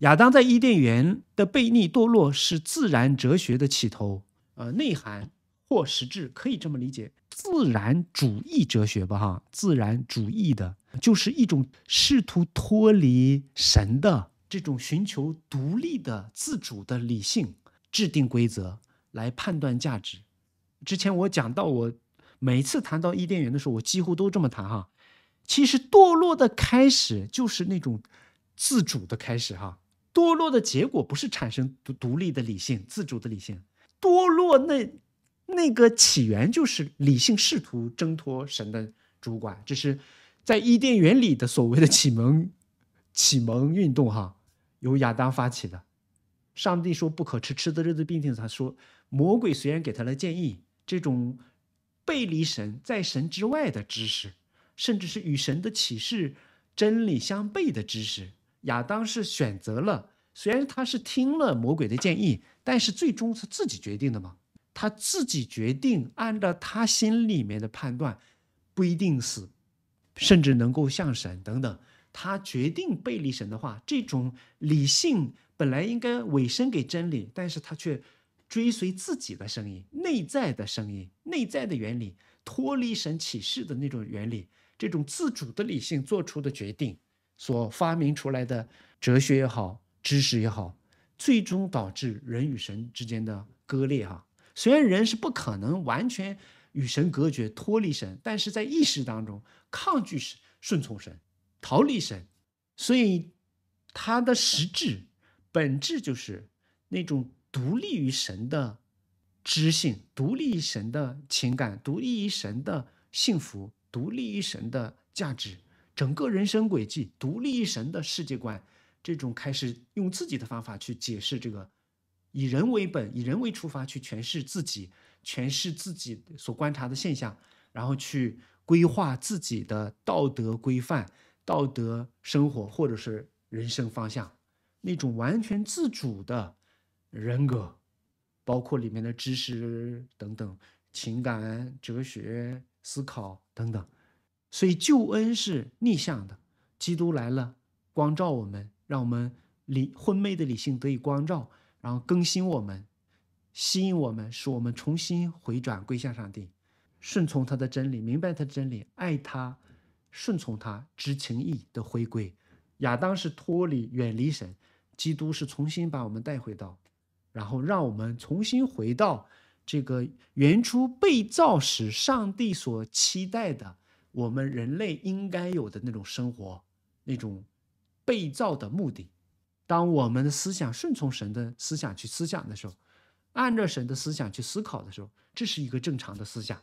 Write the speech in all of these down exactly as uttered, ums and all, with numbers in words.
亚当在伊甸园的悖逆堕落是自然哲学的起头，呃，内涵或实质可以这么理解，自然主义哲学吧，哈，自然主义的就是一种试图脱离神的这种寻求独立的自主的理性，制定规则来判断价值。之前我讲到，我每次谈到伊甸园的时候，我几乎都这么谈哈。其实堕落的开始就是那种自主的开始哈，堕落的结果不是产生独独立的理性、自主的理性，堕落那那个起源就是理性试图挣脱神的主管，这是在伊甸园里的所谓的启蒙启蒙运动哈，由亚当发起的。上帝说不可吃，吃的日子必定死。他说魔鬼虽然给他了建议，这种背离神、在神之外的知识，甚至是与神的启示真理相悖的知识，亚当是选择了，虽然他是听了魔鬼的建议，但是最终是自己决定的嘛，他自己决定按照他心里面的判断，不一定死，甚至能够像神等等，他决定背离神的话，这种理性本来应该委身给真理，但是他却追随自己的声音、内在的声音、内在的原理，脱离神启示的那种原理，这种自主的理性做出的决定，所发明出来的哲学也好、知识也好，最终导致人与神之间的割裂哈。虽然人是不可能完全与神隔绝、脱离神，但是在意识当中抗拒神、顺从神、逃离神，所以它的实质、本质就是那种独立于神的知性、独立于神的情感、独立于神的幸福、独立于神的价值，整个人生轨迹独立于神的世界观，这种开始用自己的方法去解释这个，以人为本、以人为出发去诠释自己、诠释自己所观察的现象，然后去规划自己的道德规范、道德生活或者是人生方向，那种完全自主的人格，包括里面的知识等等、情感、哲学、思考等等。所以救恩是逆向的，基督来了，光照我们，让我们理昏昧的理性得以光照，然后更新我们，吸引我们，使我们重新回转归向上帝，顺从他的真理，明白他的真理，爱他，顺从他，知情意的回归。亚当是脱离、远离神，基督是重新把我们带回到，然后让我们重新回到这个原初被造时上帝所期待的我们人类应该有的那种生活，那种被造的目的。当我们的思想顺从神的思想去思想的时候，按照神的思想去思考的时候，这是一个正常的思想。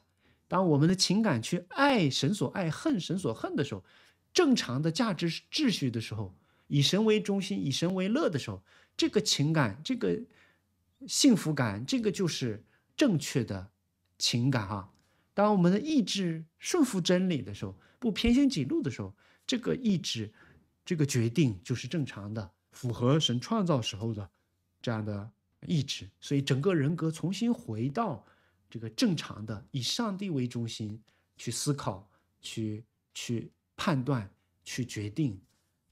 当我们的情感去爱神所爱、恨神所恨的时候，正常的价值秩序的时候，以神为中心、以神为乐的时候，这个情感、这个幸福感，这个就是正确的情感啊。当我们的意志顺服真理的时候，不偏行己路的时候，这个意志、这个决定就是正常的，符合神创造时候的这样的意志。所以整个人格重新回到这个正常的以上帝为中心去思考、去去判断、去决定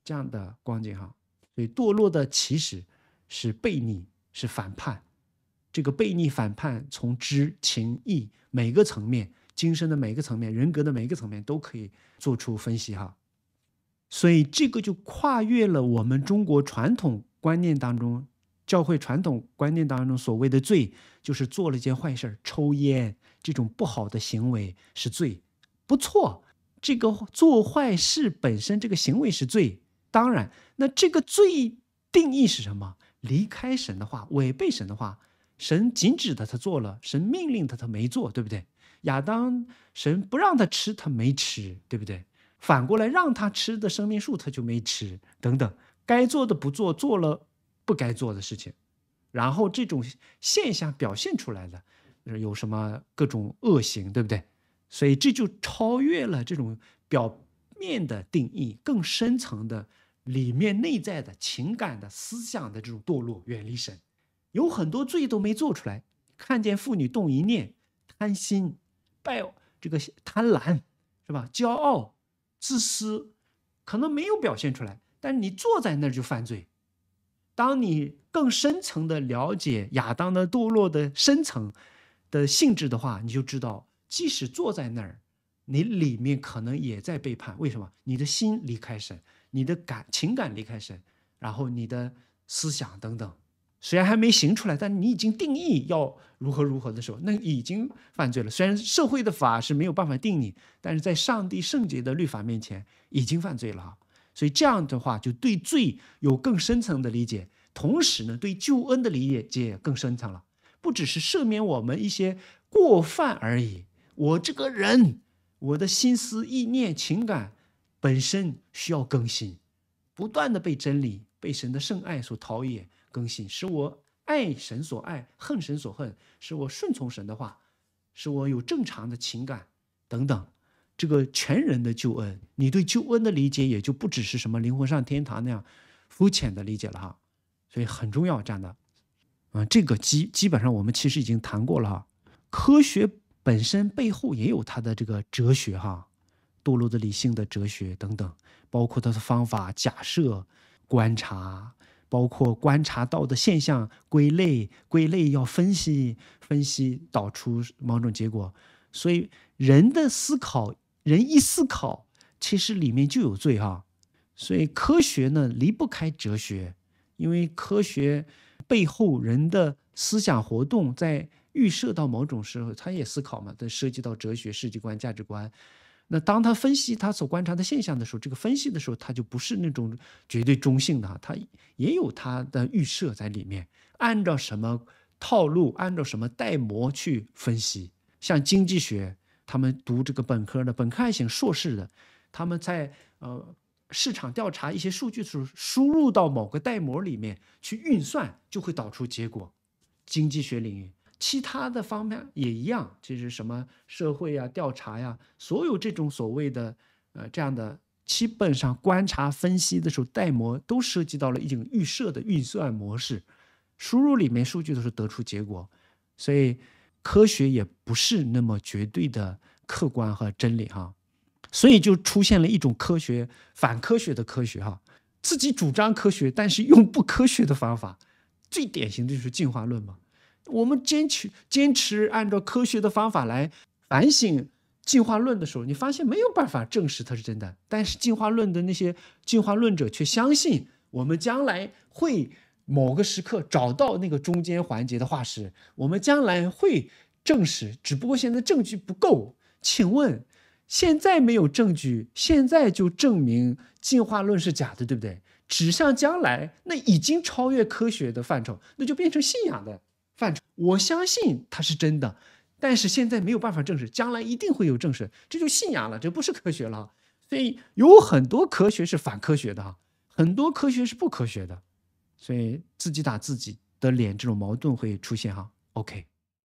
这样的光景哈。所以堕落的起始是悖逆，是反叛。这个悖逆反叛从知情意每个层面、精神的每个层面、人格的每个层面都可以做出分析哈。所以这个就跨越了我们中国传统观念当中，教会传统观念当中所谓的罪，就是做了一件坏事，抽烟这种不好的行为是罪，不错，这个做坏事本身这个行为是罪，当然，那这个罪定义是什么？离开神的话，违背神的话，神禁止他他做了，神命令他他没做，对不对？亚当神不让他吃，他没吃，对不对？反过来让他吃的生命树他就没吃，等等，该做的不做，做了不该做的事情，然后这种现象表现出来了，有什么各种恶行，对不对？所以这就超越了这种表面的定义，更深层的里面内在的情感的思想的这种堕落，远离神。有很多罪都没做出来，看见妇女动一念，贪心、拜这个贪婪是吧？骄傲、自私，可能没有表现出来，但是你坐在那儿就犯罪。当你更深层的了解亚当的堕落的深层的性质的话，你就知道，即使坐在那儿，你里面可能也在背叛。为什么？你的心离开神，你的感情感离开神，然后你的思想等等，虽然还没行出来，但你已经定义要如何如何的时候，那已经犯罪了。虽然社会的法是没有办法定你，但是在上帝圣洁的律法面前，已经犯罪了。所以这样的话，就对罪有更深层的理解，同时呢，对救恩的理解也更深层了。不只是赦免我们一些过犯而已，我这个人，我的心思意念情感本身需要更新，不断的被真理、被神的圣爱所陶冶更新，使我爱神所爱，恨神所恨，使我顺从神的话，使我有正常的情感等等。这个全人的救恩，你对救恩的理解也就不只是什么灵魂上天堂那样肤浅的理解了哈，所以很重要这样的，嗯，这个基基本上我们其实已经谈过了哈。科学本身背后也有它的这个哲学哈，堕落的理性的哲学等等，包括它的方法、假设、观察，包括观察到的现象归类，归类要分析，分析导出某种结果，所以人的思考。人一思考，其实里面就有罪哈、啊，所以科学呢离不开哲学，因为科学背后人的思想活动在预设到某种时候，他也思考嘛，但涉及到哲学、世界观、价值观。那当他分析他所观察的现象的时候，这个分析的时候，他就不是那种绝对中性的，他也有他的预设在里面，按照什么套路，按照什么带模去分析，像经济学。他们读这个本科的、本科还行、硕士的，他们在呃市场调查一些数据的时候，输入到某个带模里面去运算，就会导出结果。经济学领域，其他的方面也一样，就是什么社会呀、啊、调查呀、啊，所有这种所谓的呃这样的，基本上观察分析的时候，带模都涉及到了一种预设的运算模式，输入里面数据的时候得出结果，所以。科学也不是那么绝对的客观和真理哈，所以就出现了一种科学反科学的科学哈，自己主张科学，但是用不科学的方法，最典型的就是进化论嘛。我们坚持坚持按照科学的方法来反省进化论的时候，你发现没有办法证实它是真的，但是进化论的那些进化论者却相信我们将来会。某个时刻找到那个中间环节的化石，我们将来会证实，只不过现在证据不够。请问现在没有证据，现在就证明进化论是假的，对不对？指向将来，那已经超越科学的范畴，那就变成信仰的范畴。我相信它是真的，但是现在没有办法证实，将来一定会有证实，这就信仰了，这不是科学了。所以有很多科学是反科学的，很多科学是不科学的，所以自己打自己的脸，这种矛盾会出现哈。OK。